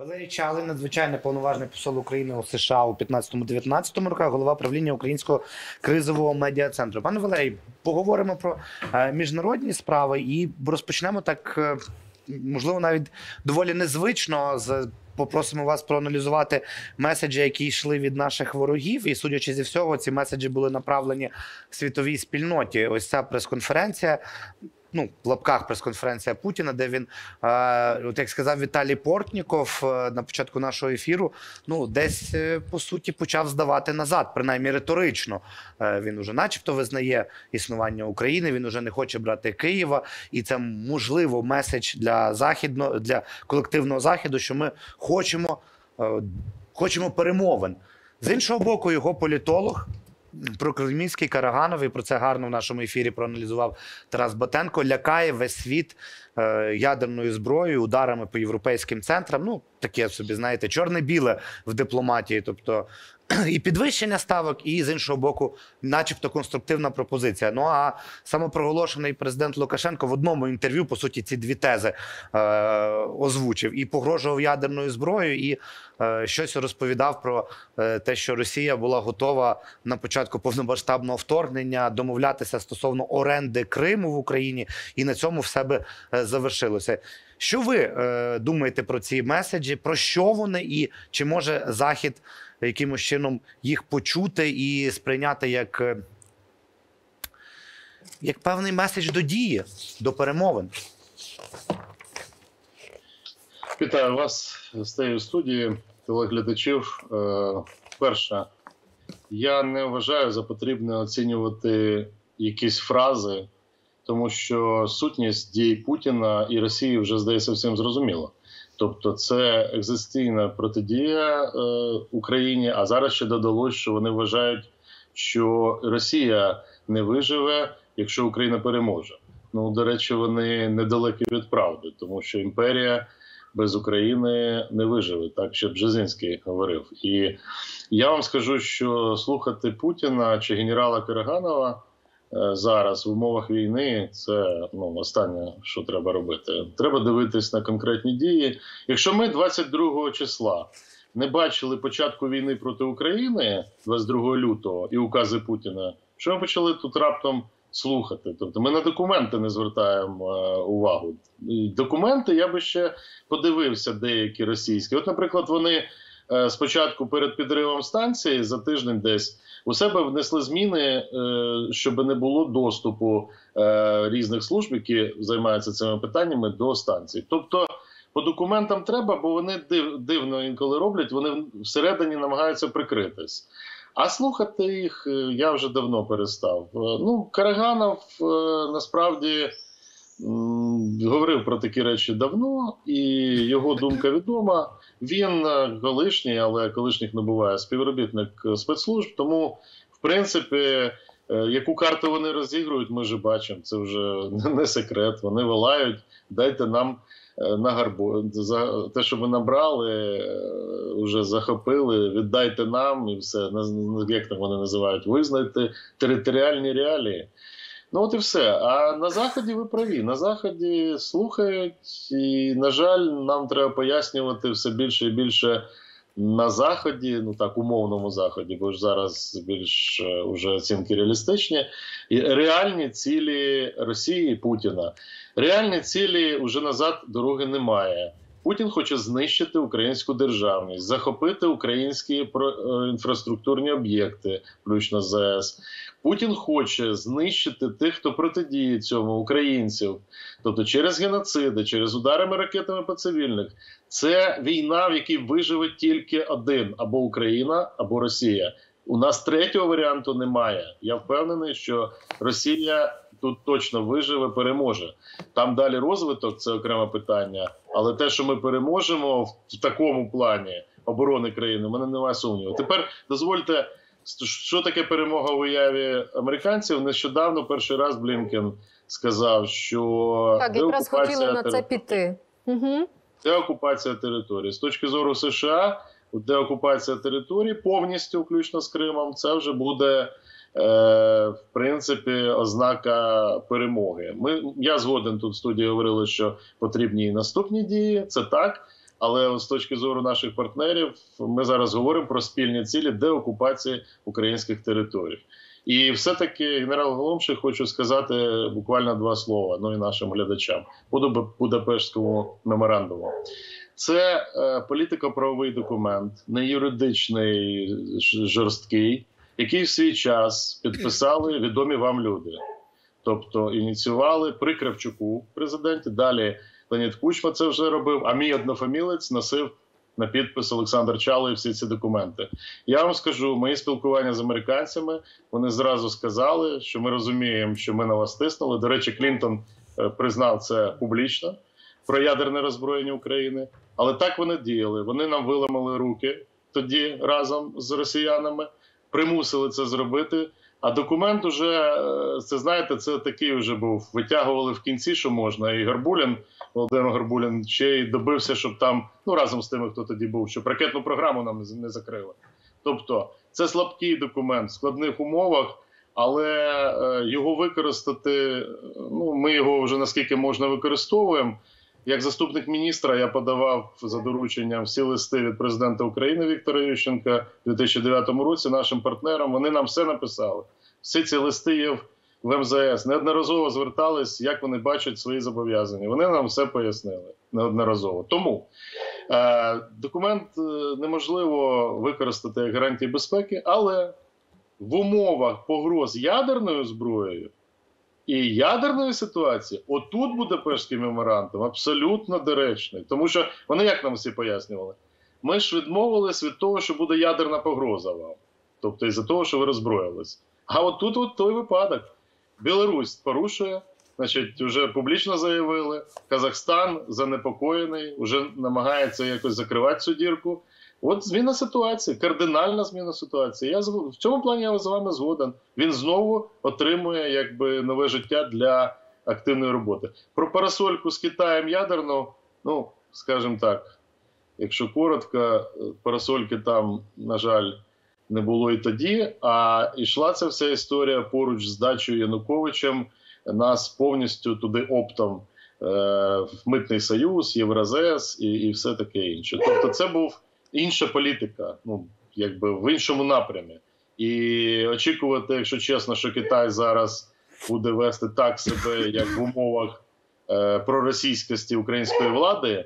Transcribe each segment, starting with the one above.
Валерій Чалий, надзвичайно повноважний посол України у США у 2015-2019 роках, голова правління Українського кризового медіа-центру. Пане Валерій, поговоримо про міжнародні справи і розпочнемо так, можливо, навіть доволі незвично, попросимо вас проаналізувати меседжі, які йшли від наших ворогів. І, судячи зі всього, ці меседжі були направлені світовій спільноті. Ось ця прес-конференція, ну, в лапках прес-конференція Путіна, де він, от як сказав Віталій Портніков на початку нашого ефіру, ну, десь, по суті, почав здавати назад, принаймні риторично. Він уже начебто визнає існування України, він уже не хоче брати Києва, і це, можливо, меседж для колективного Заходу, що ми хочемо перемовин. З іншого боку, його політолог, прокремлівський Караганов, і про це гарно в нашому ефірі проаналізував Тарас Батенко, лякає весь світ ядерною зброєю, ударами по європейським центрам. Ну, таке собі, знаєте, чорне-біле в дипломатії. Тобто і підвищення ставок, і, з іншого боку, начебто конструктивна пропозиція. Ну, а самопроголошений президент Лукашенко в одному інтерв'ю, по суті, ці дві тези озвучив. І погрожував ядерною зброєю, і щось розповідав про те, що Росія була готова на початку повномасштабного вторгнення домовлятися стосовно оренди Криму в Україні, і на цьому все би завершилося. Що ви думаєте про ці меседжі, про що вони, і чи може Захід якимось чином їх почути і сприйняти як певний меседж до дії, до перемовин? Вітаю вас з цієї студії, телеглядачів. Перше, я не вважаю за потрібне оцінювати якісь фрази, тому що сутність дій Путіна і Росії вже, здається, всім зрозуміло. Тобто це екзистенційна протидія Україні, а зараз ще додалось, що вони вважають, що Росія не виживе, якщо Україна переможе. Ну, до речі, вони недалекі від правди, тому що імперія без України не виживе, так ще Бжезинський говорив. І я вам скажу, що слухати Путіна чи генерала Караганова зараз в умовах війни – це, ну, останнє, що треба робити. Треба дивитись на конкретні дії. Якщо ми 22 числа не бачили початку війни проти України 22 лютого і укази Путіна, що ми почали тут раптом слухати? Тобто ми на документи не звертаємо увагу. Документи я би ще подивився деякі російські. От, наприклад, вони спочатку перед підривом станції за тиждень десь у себе внесли зміни, щоб не було доступу різних служб, які займаються цими питаннями, до станції. Тобто по документам треба, бо вони дивно інколи роблять, вони всередині намагаються прикритись. А слухати їх я вже давно перестав. Ну, Караганов насправді говорив про такі речі давно, і його думка відома. Він колишній, але колишніх не буває, співробітник спецслужб, тому, в принципі, яку карту вони розігрують, ми вже бачимо, це вже не секрет. Вони волають, дайте нам на гарбу, за те, що ви набрали, вже захопили, віддайте нам, і все, як там вони називають, визнайте територіальні реалії. Ну от і все. А на Заході ви праві. На Заході слухають і, на жаль, нам треба пояснювати все більше і більше на Заході, ну так, умовному Заході, бо ж зараз більш уже оцінки реалістичні, і реальні цілі Росії і Путіна. Реальні цілі вже назад дороги немає. Путін хоче знищити українську державність, захопити українські інфраструктурні об'єкти, включно з ЗАЕС. Путін хоче знищити тих, хто протидіє цьому, українців. Тобто через геноциди, через ударами ракетами по цивільних. Це війна, в якій виживе тільки один – або Україна, або Росія. У нас третього варіанту немає. Я впевнений, що Росія тут точно виживе, переможе. Там далі розвиток – це окреме питання. Але те, що ми переможемо в такому плані оборони країни, в мене немає сумніву. Тепер дозвольте, що таке перемога в уяві американців? Нещодавно перший раз Блінкен сказав, що так, якраз хотіли на це піти. Це окупація території. З точки зору США, деокупація території повністю, включно з Кримом, це вже буде, в принципі, ознака перемоги. Я згоден, тут в студії говорили, що потрібні і наступні дії, це так. Але з точки зору наших партнерів ми зараз говоримо про спільні цілі деокупації українських територій. І все-таки генерал Голомши, хочу сказати буквально два слова, ну і нашим глядачам, по Будапештському меморандуму. Це політико-правовий документ, не юридичний, жорсткий, який в свій час підписали відомі вам люди. Тобто ініціювали при Кравчуку президенті, далі Леонід Кучма це вже робив, а мій однофамілець носив на підпис Олександр Чалий всі ці документи. Я вам скажу, мої спілкування з американцями, вони зразу сказали, що ми розуміємо, що ми на вас тиснули. До речі, Клінтон признав це публічно, про ядерне роззброєння України. Але так вони діяли. Вони нам виламали руки тоді разом з росіянами, примусили це зробити. А документ уже, це знаєте, це такий вже був, витягували в кінці, що можна. І Горбулін, Володимир Горбулін, ще й добився, щоб там, ну разом з тими, хто тоді був, щоб ракетну програму нам не закрили. Тобто це слабкий документ в складних умовах, але його використати, ну ми його вже наскільки можна використовуємо. Як заступник міністра я подавав за дорученням всі листи від президента України Віктора Ющенка у 2009 році нашим партнерам. Вони нам все написали. Всі ці листи є в МЗС. Неодноразово звертались, як вони бачать свої зобов'язання. Вони нам все пояснили неодноразово. Тому документ неможливо використати як гарантії безпеки, але в умовах погроз ядерною зброєю і ядерної ситуації, отут Будапештський меморандум абсолютно доречний. Тому що вони, як нам всі пояснювали, ми ж відмовились від того, що буде ядерна погроза вам. Тобто із-за того, що ви роззброїлись. А отут от той випадок. Білорусь порушує, значить, вже публічно заявили. Казахстан занепокоєний, вже намагається якось закривати цю дірку. От зміна ситуації, кардинальна зміна ситуації. В цьому плані я з вами згоден. Він знову отримує якби нове життя для активної роботи. Про парасольку з Китаєм ядерну, ну, скажімо так, якщо коротко, парасольки там, на жаль, не було і тоді, а йшла ця вся історія поруч з дачею Януковичем, нас повністю туди оптом в Митний Союз, Євразес і все таке інше. Тобто це був інша політика, ну, якби в іншому напрямі. І очікувати, якщо чесно, що Китай зараз буде вести так себе, як в умовах проросійськості української влади,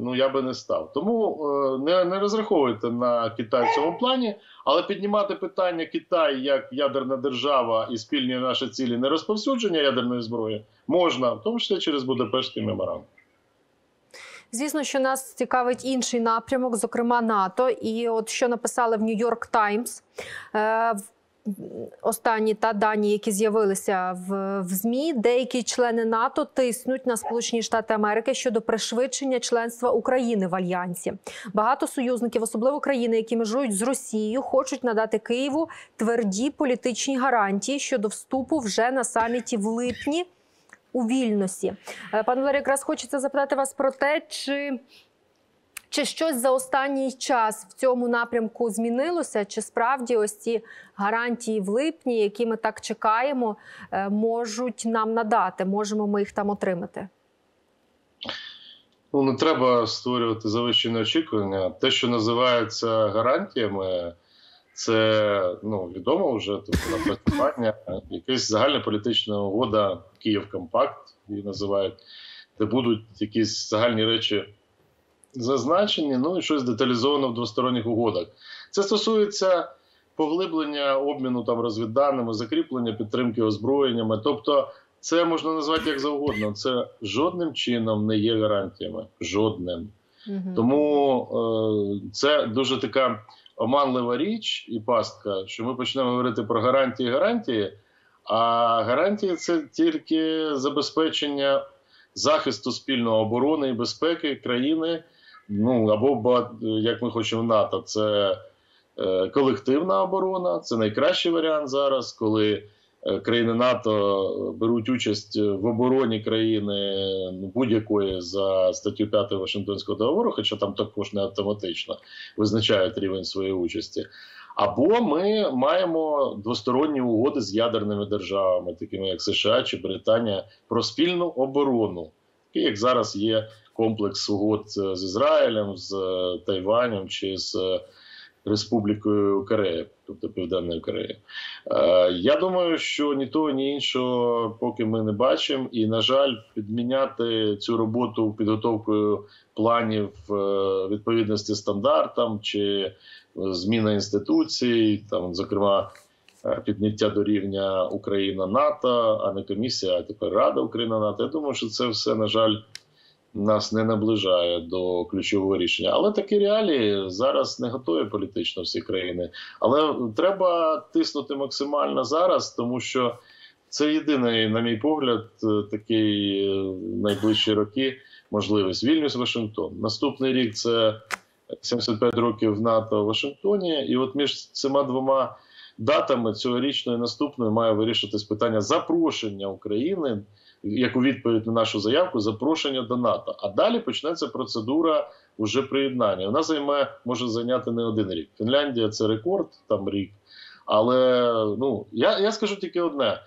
ну, я би не став. Тому не розраховуйте на Китай в цьому плані, але піднімати питання Китай як ядерна держава і спільні наші цілі не розповсюдження ядерної зброї можна, в тому числі через Будапештський меморандум. Звісно, що нас цікавить інший напрямок, зокрема НАТО. І от що написали в «Нью-Йорк Таймс», останні дані, які з'явилися в ЗМІ, деякі члени НАТО тиснуть на Сполучені Штати Америки щодо пришвидшення членства України в Альянсі. Багато союзників, особливо країни, які межують з Росією, хочуть надати Києву тверді політичні гарантії щодо вступу вже на саміті в липні у Вільнюсі. Пане Валерію, якраз хочеться запитати вас про те, чи щось за останній час в цьому напрямку змінилося, чи справді ось ці гарантії в липні, які ми так чекаємо, можуть нам надати, можемо ми їх там отримати? Ну, не треба створювати завищені очікування. Те, що називається гарантіями, це, ну, відомо вже, тобто, працювання, якась загальнополітична угода, Київ-компакт, її називають, де будуть якісь загальні речі зазначені, ну і щось деталізовано в двосторонніх угодах. Це стосується поглиблення обміну там розвідданими, закріплення підтримки озброєннями, тобто це можна назвати як завгодно, це жодним чином не є гарантіями, жодним. Тому це дуже така оманлива річ і пастка, що ми почнемо говорити про гарантії, а гарантії – це тільки забезпечення захисту спільної оборони і безпеки країни, ну або, як ми хочемо, НАТО. Це колективна оборона, це найкращий варіант зараз, коли країни НАТО беруть участь в обороні країни будь-якої за статтю 5 Вашингтонського договору, хоча там також не автоматично визначають рівень своєї участі. Або ми маємо двосторонні угоди з ядерними державами, такими як США чи Британія, про спільну оборону, як зараз є комплекс угод з Ізраїлем, з Тайванем чи з Республікою Корея, тобто Південної Кореї. Я думаю, що ні того, ні іншого поки ми не бачимо. І, на жаль, підміняти цю роботу підготовкою планів відповідності стандартам чи зміна інституцій, там, зокрема, підняття до рівня Україна-НАТО, а не комісія, а тепер Рада Україна-НАТО. Я думаю, що це все, на жаль, нас не наближає до ключового рішення. Але такі реалії зараз не готові політично всі країни. Але треба тиснути максимально зараз, тому що це єдиний, на мій погляд, такий найближчі роки можливість. Вільнюс-Вашингтон. Наступний рік – це 75 років НАТО в Вашингтоні. І от між цими двома датами, цьогорічною і наступною, має вирішитись питання запрошення України, як у відповідь на нашу заявку, запрошення до НАТО. А далі почнеться процедура уже приєднання. Вона може зайняти не один рік. Фінляндія – це рекорд, там рік. Але я скажу тільки одне.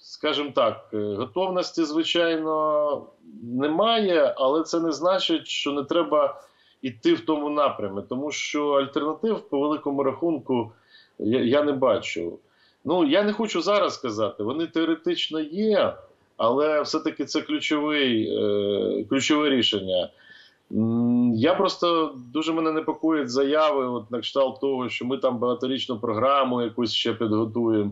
Скажімо так, готовності, звичайно, немає, але це не значить, що не треба йти в тому напрямі. Тому що альтернатив, по великому рахунку, я не бачу. Я не хочу зараз сказати, вони теоретично є, але все-таки це ключове рішення. Я просто, дуже мене непокоїть заяви на кшталт того, що ми там багаторічну програму якусь ще підготуємо.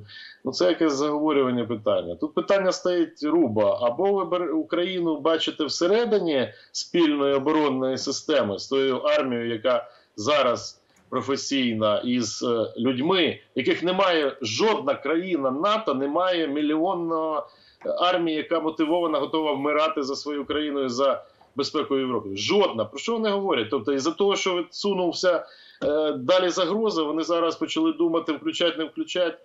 Це якесь заговорювання питання. Тут питання стоїть руба. Або ви Україну бачите всередині спільної оборонної системи з тою армією, яка зараз професійна, із людьми, яких немає жодна країна НАТО, немає мільйонної армії, яка мотивована, готова вмирати за свою країну і за безпеку Європи. Жодна. Про що вони говорять? Тобто, із-за того, що відсунувся далі загроза, вони зараз почали думати, включать, не включать.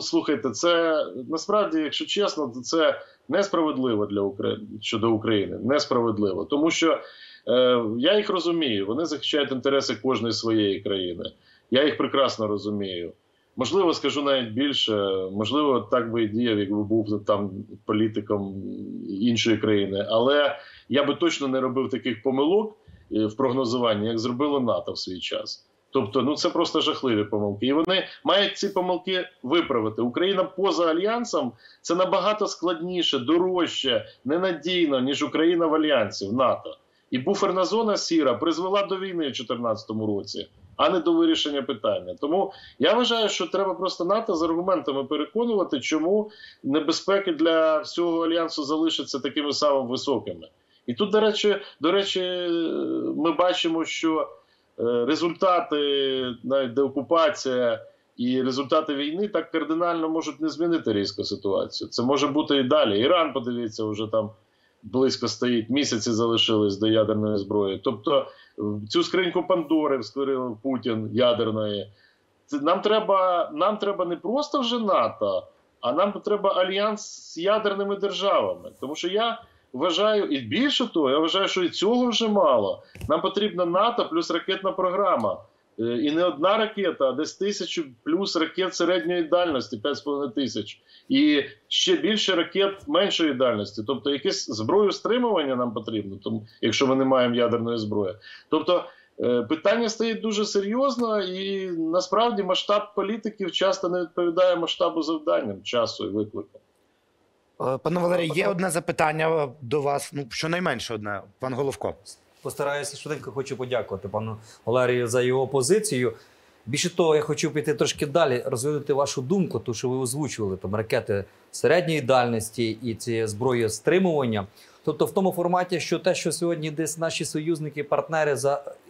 Слухайте, це насправді, якщо чесно, то це несправедливо щодо України. Несправедливо. Тому що я їх розумію, вони захищають інтереси кожної своєї країни. Я їх прекрасно розумію. Можливо, скажу навіть більше, можливо, так би і діяв, якби був там політиком іншої країни. Але я би точно не робив таких помилок в прогнозуванні, як зробило НАТО в свій час. Тобто, це просто жахливі помилки. І вони мають ці помилки виправити. Україна поза Альянсом – це набагато складніше, дорожче, ненадійно, ніж Україна в Альянсі, в НАТО. І буферна зона сіра призвела до війни в 2014 році, а не до вирішення питання. Тому я вважаю, що треба просто НАТО з аргументами переконувати, чому небезпеки для всього Альянсу залишаться такими самими високими. І тут, до речі, ми бачимо, що результати, навіть деокупація і результати війни так кардинально можуть не змінити різко ситуацію. Це може бути і далі. Іран, подивіться, вже там близько стоїть, місяці залишились до ядерної зброї. Тобто цю скриньку Пандори створив Путін ядерної. Нам треба не просто вже НАТО, а нам треба альянс з ядерними державами. Тому що я вважаю, і більше того, я вважаю, що і цього вже мало. Нам потрібна НАТО плюс ракетна програма. І не одна ракета, а десь 1000 плюс ракет середньої дальності, 5500. І ще більше ракет меншої дальності. Тобто якесь зброю стримування нам потрібно, якщо ми не маємо ядерної зброї. Тобто питання стоїть дуже серйозно, і насправді масштаб політиків часто не відповідає масштабу завданням, часу і викликам. Пане Валерій, є одне запитання до вас, щонайменше одне, пан Головко. Постараюся швиденько, хочу подякувати пану Валерію за його позицію. Більше того, я хочу піти трошки далі, розвинути вашу думку, тому що ви озвучували там ракети середньої дальності і ці зброї стримування. Тобто в тому форматі, що те, що сьогодні десь наші союзники, партнери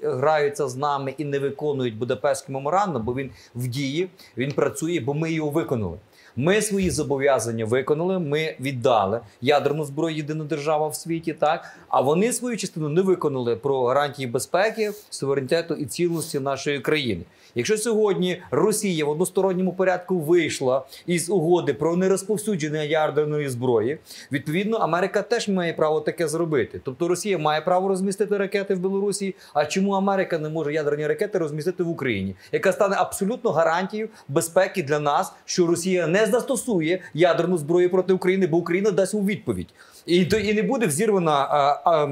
граються з нами і не виконують Будапештський меморандум, бо він в дії, він працює, бо ми його виконали. Ми свої зобов'язання виконали, ми віддали ядерну зброю, єдина держава в світі, так? А вони свою частину не виконали про гарантії безпеки, суверенітету і цілісності нашої країни. Якщо сьогодні Росія в односторонньому порядку вийшла із угоди про нерозповсюдження ядерної зброї, відповідно, Америка теж має право таке зробити. Тобто Росія має право розмістити ракети в Білорусі, а чому Америка не може ядерні ракети розмістити в Україні? Яка стане абсолютно гарантією безпеки для нас, що Росія не застосує ядерну зброю проти України, бо Україна дасть у відповідь. і не буде взірвана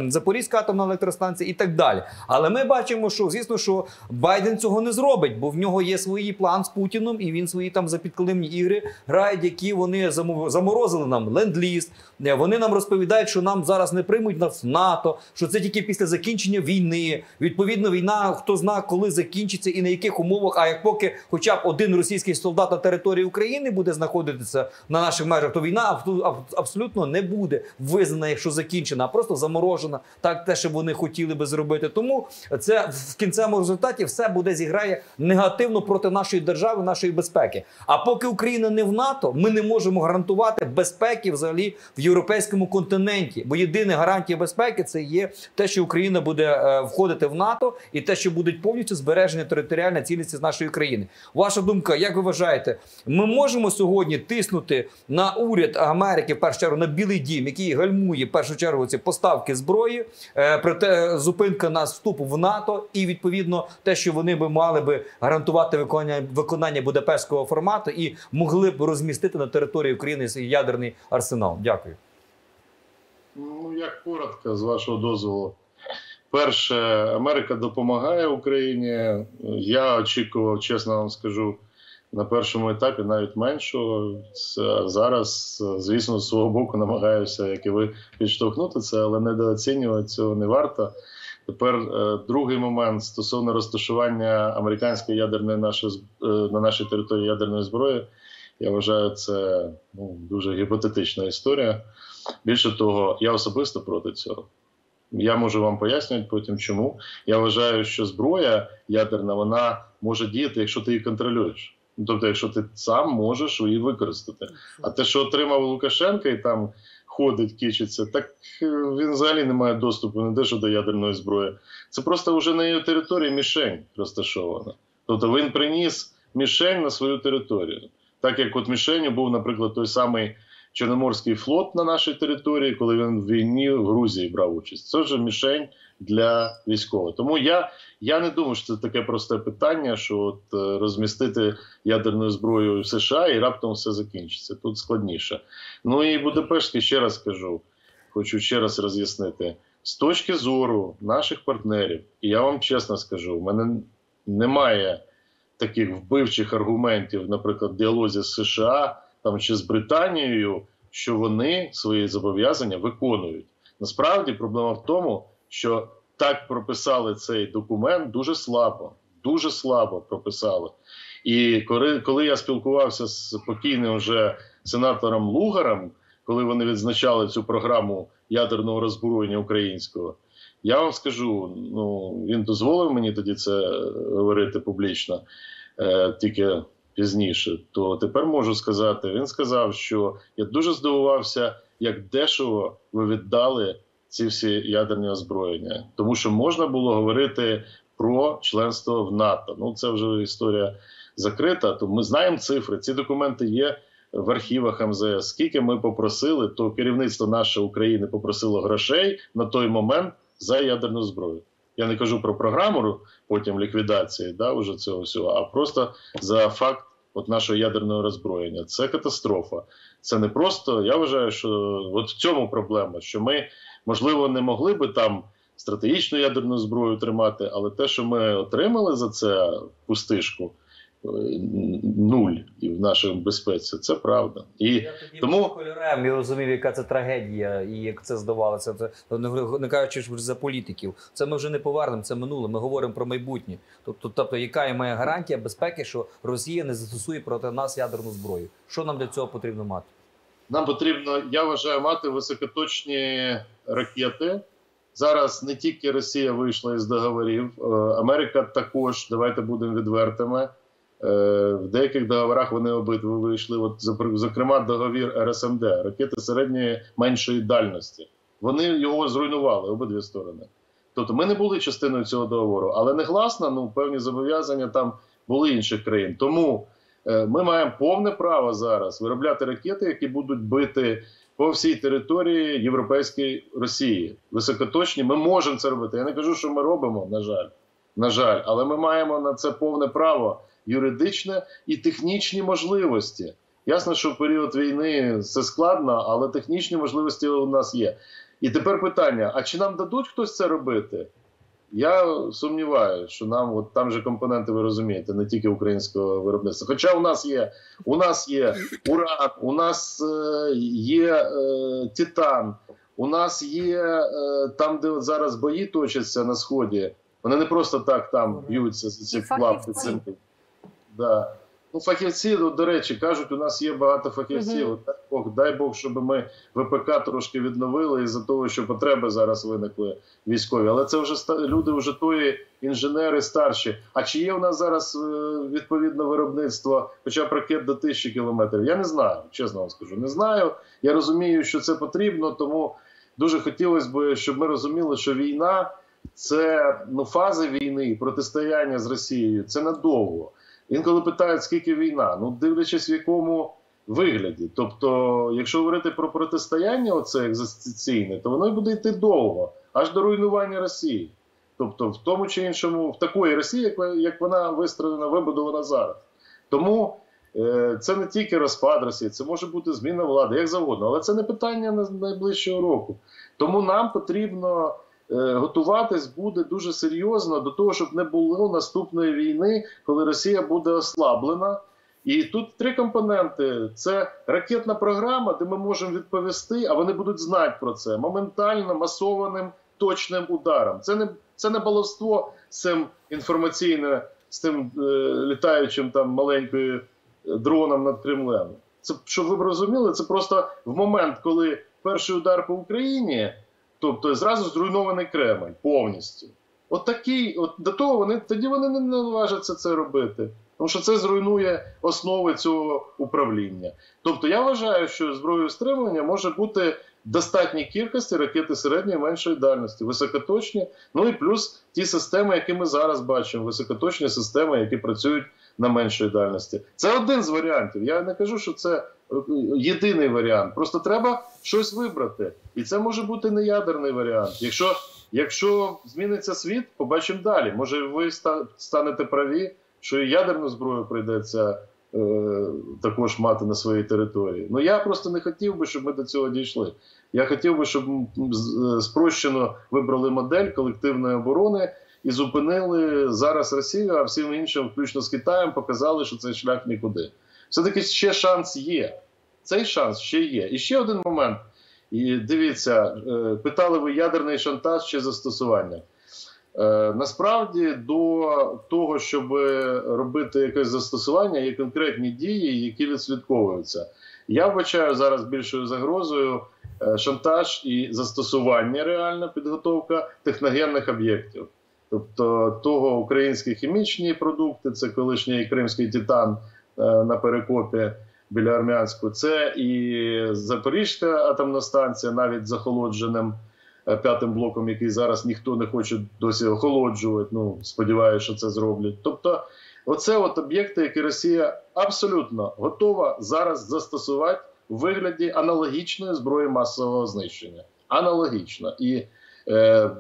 Запорізька атомна електростанція і так далі. Але ми бачимо, що, звісно, що Байден цього не зробить, бо в нього є свій план з Путіном, і він свої там запідкилимні ігри грають, які вони заморозили нам ленд-ліз. Вони нам розповідають, що нам зараз не приймуть нас в НАТО, що це тільки після закінчення війни. Відповідно, війна, хто знає, коли закінчиться і на яких умовах, а як поки хоча б один російський солдат на території України буде знаходитися на наших межах, то війна абсолютно не буде визнана, якщо закінчена, а просто заморожена, так, те, що вони хотіли би зробити. Тому це в кінцевому результаті все буде зіграє негативно проти нашої держави, нашої безпеки. А поки Україна не в НАТО, ми не можемо гарантувати безпеки взагалі в європейському континенті. Бо єдина гарантія безпеки – це є те, що Україна буде входити в НАТО і те, що будуть повністю збережені територіальна цілісність нашої країни. Ваша думка, як ви вважаєте, ми можемо сьогодні тиснути на уряд Америки, в першу чергу на Білий Дім, який гальмує, в першу чергу, ці поставки зброї, проте зупинка на вступу в НАТО і, відповідно, те, що вони би мали би гарантувати виконання Будапештського формату і могли б розмістити на території України ядерний арсенал? Дякую. Ну, як коротко, з вашого дозволу. Перше, Америка допомагає Україні. Я очікував, чесно вам скажу, на першому етапі навіть меншого. Зараз, звісно, з свого боку намагаюся, як і ви, підштовхнути це, але недооцінювати цього не варто. Тепер другий момент стосовно розташування американської ядерної на нашій території ядерної зброї. Я вважаю, це дуже гіпотетична історія. Більше того, я особисто проти цього. Я можу вам пояснювати потім, чому. Я вважаю, що зброя ядерна, вона може діяти, якщо ти її контролюєш. Тобто, якщо ти сам можеш її використати. А те, що отримав Лукашенко і там ходить, кичиться, так він взагалі не має доступу не те, що до ядерної зброї. Це просто вже на її території мішень розташована. Тобто він приніс мішень на свою територію. Так як от мішенью був, наприклад, той самий Чорноморський флот на нашій території, коли він в війні в Грузії брав участь. Це вже мішень для військових. Тому я не думаю, що це таке просте питання, що от розмістити ядерну зброю в США і раптом все закінчиться. Тут складніше. Ну і Будапештський, ще раз кажу, хочу ще раз роз'яснити. З точки зору наших партнерів, і я вам чесно скажу, в мене немає таких вбивчих аргументів, наприклад, в діалозі з США там, чи з Британією, що вони свої зобов'язання виконують. Насправді проблема в тому, що так прописали цей документ дуже слабо прописали. І коли я спілкувався з покійним вже сенатором Лугаром, коли вони відзначали цю програму ядерного роззброєння українського, я вам скажу, він дозволив мені тоді це говорити публічно, тільки пізніше, то тепер можу сказати, він сказав, що я дуже здивувався, як дешево ви віддали ці всі ядерні озброєння. Тому що можна було говорити про членство в НАТО. Ну, це вже історія закрита, то ми знаємо цифри, ці документи є в архівах МЗС. Скільки ми попросили, то керівництво нашої України попросило грошей на той момент за ядерну зброю. Я не кажу про програму потім ліквідації, уже цього всього, а просто за факт от нашого ядерного роззброєння. Це катастрофа. Це не просто, я вважаю, що от в цьому проблема, що ми, можливо, не могли би там стратегічну ядерну зброю тримати, але те, що ми отримали за це пустишку, нуль і в нашій безпеці. Це правда. І тому кольорем я розумів, яка це трагедія, і як це здавалося. Це не кажучи за політиків. Це ми вже не повернемо, це минуле. Ми говоримо про майбутнє. Тобто, яка має гарантія безпеки, що Росія не застосує проти нас ядерну зброю? Що нам для цього потрібно мати? Нам потрібно, я вважаю, мати високоточні ракети. Зараз не тільки Росія вийшла із договорів, Америка також. Давайте будемо відвертими. В деяких договорах вони обидва вийшли, зокрема договір РСМД, ракети середньої меншої дальності. Вони його зруйнували, обидві сторони. Тобто ми не були частиною цього договору, але негласно, певні зобов'язання там були інших країн. Тому ми маємо повне право зараз виробляти ракети, які будуть бити по всій території Європейської Росії. Високоточні, ми можемо це робити. Я не кажу, що ми робимо, на жаль, але ми маємо на це повне право, юридичне і технічні можливості. Ясно, що в період війни все складно, але технічні можливості у нас є. І тепер питання, а чи нам дадуть хтось це робити? Я сумніваюся, що нам, от там же компоненти, ви розумієте, не тільки українського виробництва. Хоча у нас є уран, у нас є титан, у нас є там, де от зараз бої точаться на Сході, вони не просто так там б'ються за ці клапти цинки. Да. Ну, фахівці, до речі, кажуть, у нас є багато фахівців. Угу. Дай Бог, щоб ми ВПК трошки відновили із-за того, що потреби зараз виникли військові. Але це вже люди вже тої, інженери старші. А чи є у нас зараз відповідне виробництво, хоча б ракет до 1000 кілометрів? Я не знаю, чесно вам скажу, не знаю. Я розумію, що це потрібно, тому дуже хотілося б, щоб ми розуміли, що війна, це фази війни, протистояння з Росією, це надовго. Інколи питають, скільки війна, дивлячись в якому вигляді. Тобто, якщо говорити про протистояння оце екзистенційне, то воно буде йти довго, аж до руйнування Росії. Тобто, в тому чи іншому, в такої Росії, як вона вистроєна, вибудована зараз. Тому це не тільки розпад Росії, це може бути зміна влади, як завгодно. Але це не питання найближчого року. Тому нам потрібно готуватись буде дуже серйозно до того, щоб не було наступної війни, коли Росія буде ослаблена. І тут 3 компоненти. Це ракетна програма, де ми можемо відповісти, а вони будуть знати про це, моментально, масованим, точним ударом. Це не баловство з цим інформаційне, з тим літаючим там маленьким дроном над Кремлем. Це, щоб ви розуміли, це просто в момент, коли перший удар по Україні, тобто зразу зруйнований Кремль повністю. До того тоді вони не наважаться це робити, тому що це зруйнує основи цього управління. Тобто я вважаю, що зброєю стримування може бути достатній кількості ракети середньої і меншої дальності, високоточні, і плюс ті системи, які ми зараз бачимо, високоточні системи, які працюють на меншої дальності. Це один з варіантів. Я не кажу, що це єдиний варіант. Просто треба щось вибрати. І це може бути не ядерний варіант. Якщо зміниться світ, побачимо далі. Може ви станете праві, що і ядерну зброю прийдеться також мати на своїй території. Я просто не хотів би, щоб ми до цього дійшли. Я хотів би, щоб спрощено вибрали модель колективної оборони і зупинили зараз Росію, а всім іншим, включно з Китаєм, показали, що цей шлях нікуди. Все-таки ще шанс є. Цей шанс ще є. І ще один момент. І дивіться, питали ви ядерний шантаж чи застосування. Насправді до того, щоб робити якесь застосування, є конкретні дії, які відслідковуються. Я вбачаю зараз більшою загрозою шантаж і застосування, реальна підготовка техногенних об'єктів. Тобто того українські хімічні продукти, це колишній кримський титан на Перекопі біля Армянську, це і Запорізька атомна станція, навіть з охолодженим 5-м блоком, який зараз ніхто не хоче досі охолоджувати, сподіваюся, що це зроблять. Тобто оце об'єкти, які Росія абсолютно готова зараз застосувати у вигляді аналогічної зброї масового знищення. Аналогічно. І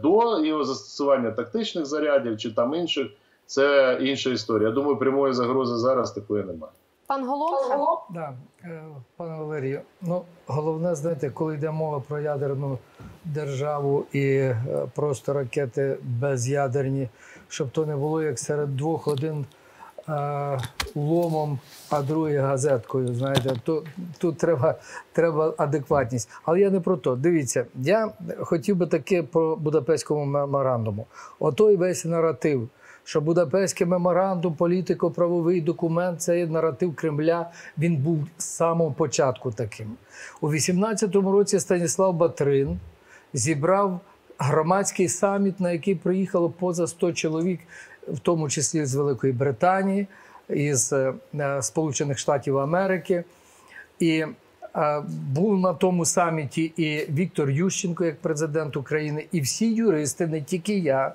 до його застосування тактичних зарядів чи там інших, це інша історія. Я думаю, прямої загрози зараз такої немає. Пан Головко? Да, пане Валерію, головне, знаєте, коли йде мова про ядерну державу і просто ракети безядерні, щоб то не було як серед двох, один ломом, а другий газеткою, знаєте, тут треба адекватність. Але я не про то. Дивіться, я хотів би таке про Будапештському меморандуму. Отой весь наратив, що Будапештський меморандум, політико-правовий документ, це є наратив Кремля, він був з самого початку таким. У 18-му році Станіслав Батрин зібрав громадський саміт, на який приїхало поза 100 чоловік, в тому числі з Великої Британії, із Сполучених Штатів Америки. І був на тому саміті і Віктор Ющенко, як президент України, і всі юристи, не тільки я,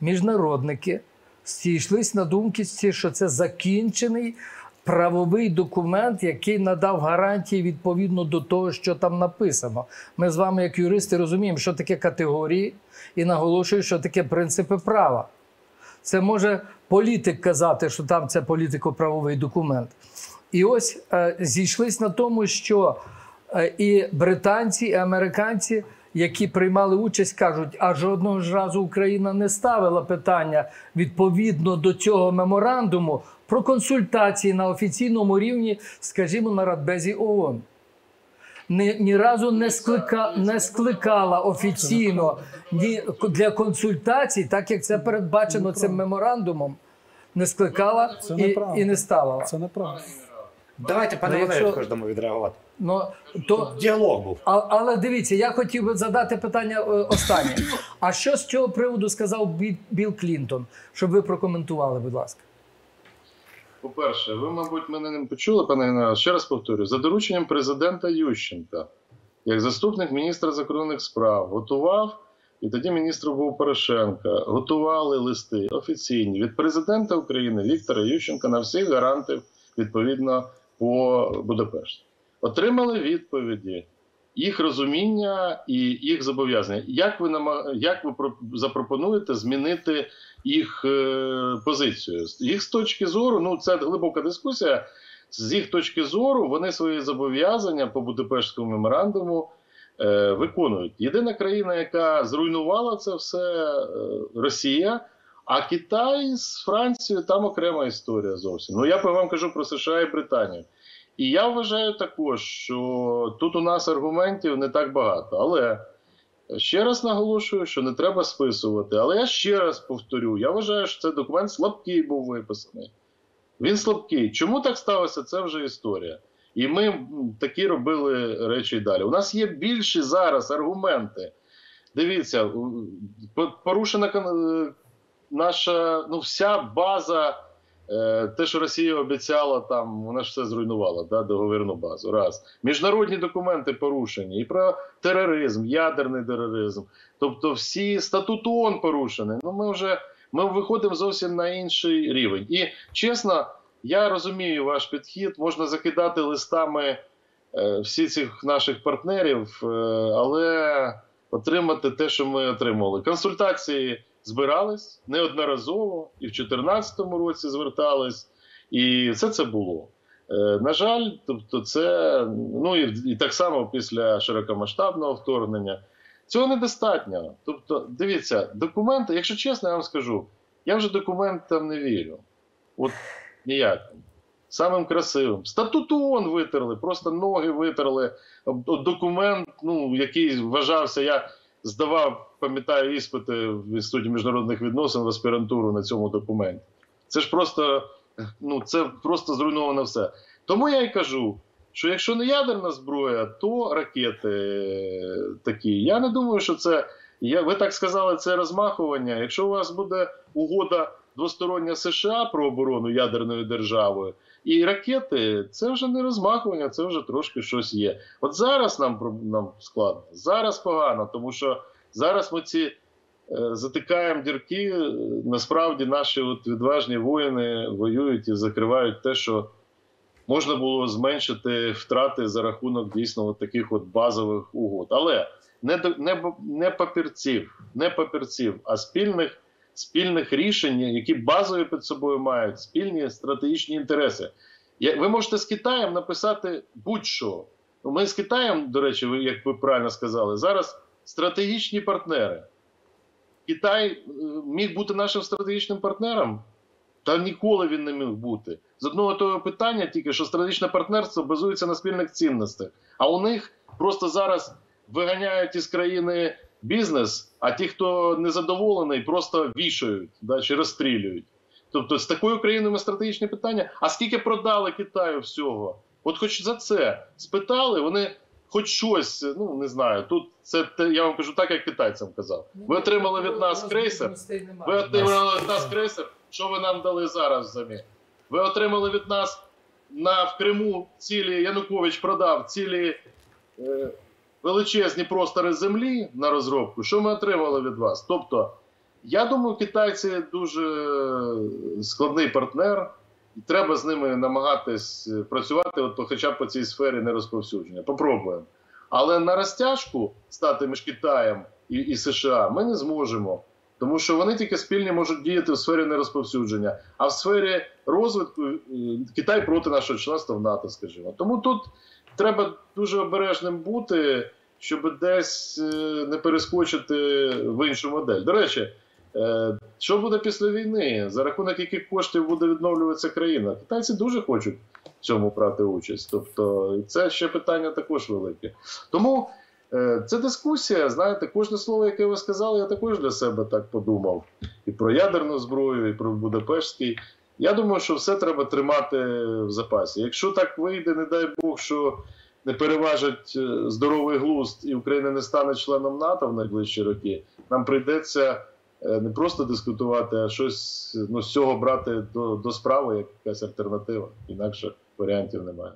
міжнародники, зійшлися на думку, що це закінчений правовий документ, який надав гарантії відповідно до того, що там написано. Ми з вами, як юристи, розуміємо, що таке категорії, і наголошую, що таке принципи права. Це може політик казати, що там це політико-правовий документ. І ось зійшлись на тому, що і британці, і американці, які приймали участь, кажуть, а жодного ж разу Україна не ставила питання відповідно до цього меморандуму про консультації на офіційному рівні, скажімо, на Радбезі ООН. Ні разу не скликала офіційно ні для консультацій, так як це передбачено цим меморандумом, не скликала і не ставила. Це неправда. Давайте, пане Валерію, також дамо відреагувати. Діалог був. Але дивіться, я хотів би задати питання останнє. А що з цього приводу сказав Білл Клінтон? Щоб ви прокоментували, будь ласка. По-перше, ви, мабуть, мене не почули, пане генерал. Ще раз повторю. За дорученням президента Ющенка, як заступник міністра закордонних справ, готував, і тоді міністром був Порошенко, готували листи офіційні від президента України Віктора Ющенка на всіх гарантів, відповідно, по Будапешту. Отримали відповіді, їх розуміння і їх зобов'язання. Як ви запропонуєте змінити їх позицію? Їх з точки зору, ну це глибока дискусія, з їх точки зору вони свої зобов'язання по Будапештському меморандуму виконують. Єдина країна, яка зруйнувала це все, Росія, а Китай з Францією, там окрема історія зовсім. Ну я вам кажу про США і Британію. І я вважаю також, що тут у нас аргументів не так багато. Але ще раз наголошую, що не треба списувати. Але я ще раз повторю, я вважаю, що цей документ слабкий був виписаний. Він слабкий. Чому так сталося, це вже історія. І ми такі робили речі і далі. У нас є більші зараз аргументи. Дивіться, порушена наша, ну, вся база. Те, що Росія обіцяла, там, вона ж все зруйнувала, да, договірну базу. Раз. Міжнародні документи порушені. І про тероризм, ядерний тероризм. Тобто всі статут ООН порушені. Ну, ми виходимо зовсім на інший рівень. І, чесно, я розумію ваш підхід. Можна закидати листами всі цих наших партнерів, але отримати те, що ми отримали. Консультації збирались неодноразово, і в 2014 році звертались, і все це було. На жаль, тобто це, ну і так само після широкомасштабного вторгнення. Цього недостатньо. Тобто, дивіться, документи, якщо чесно, я вам скажу, я вже документам не вірю. От ніяким. Самим красивим. Статут ООН витерли, просто ноги витерли. Документ, ну, який вважався, я здавав, пам'ятаю, іспити в Інституті міжнародних відносин в аспірантуру на цьому документі. Це ж просто, ну, це просто зруйновано все. Тому я і кажу, що якщо не ядерна зброя, то ракети такі. Я не думаю, що це, ви так сказали, це розмахування. Якщо у вас буде угода двостороння США про оборону ядерною державою, і ракети, це вже не розмахування, це вже трошки щось є. От зараз нам складно, зараз погано, тому що зараз ми ці затикаємо дірки, насправді наші от відважні воїни воюють і закривають те, що можна було зменшити втрати за рахунок дійсно от таких от базових угод. Але не папірців, а спільних рішень, які базові під собою мають, спільні стратегічні інтереси. Ви можете з Китаєм написати будь-що. Ми з Китаєм, до речі, як ви правильно сказали, зараз стратегічні партнери. Китай міг бути нашим стратегічним партнером? Та ніколи він не міг бути. З одного того питання тільки, що стратегічне партнерство базується на спільних цінностях. А у них просто зараз виганяють із країни бізнес, а ті, хто незадоволений, просто вішають, да, чи розстрілюють. Тобто з такою країною стратегічні питання. А скільки продали Китаю всього? От хоч за це спитали, вони хоч щось, ну не знаю, тут це я вам кажу так, як китайцям казав. Ви отримали від нас крейсер, що ви нам дали зараз взамін? Ви отримали від нас в Криму цілі, Янукович продав цілі величезні простори землі на розробку, що ми отримали від вас. Тобто, я думаю, китайці дуже складний партнер, і треба з ними намагатись працювати, от хоча б по цій сфері нерозповсюдження. Попробуємо. Але на розтяжку стати між Китаєм і США ми не зможемо. Тому що вони тільки спільні можуть діяти в сфері нерозповсюдження. А в сфері розвитку Китай проти нашого членства в НАТО, скажімо. Тому тут треба дуже обережним бути, щоб десь не перескочити в іншу модель. До речі, що буде після війни? За рахунок яких коштів буде відновлюватися країна? Китайці дуже хочуть в цьому брати участь. Тобто це ще питання також велике. Тому це дискусія, знаєте, кожне слово, яке ви сказали, я також для себе так подумав. І про ядерну зброю, і про Будапештський. Я думаю, що все треба тримати в запасі. Якщо так вийде, не дай Бог, що не переважить здоровий глузд і Україна не стане членом НАТО в найближчі роки, нам прийдеться не просто дискутувати, а щось з цього брати до справи, якась альтернатива. Інакше варіантів немає.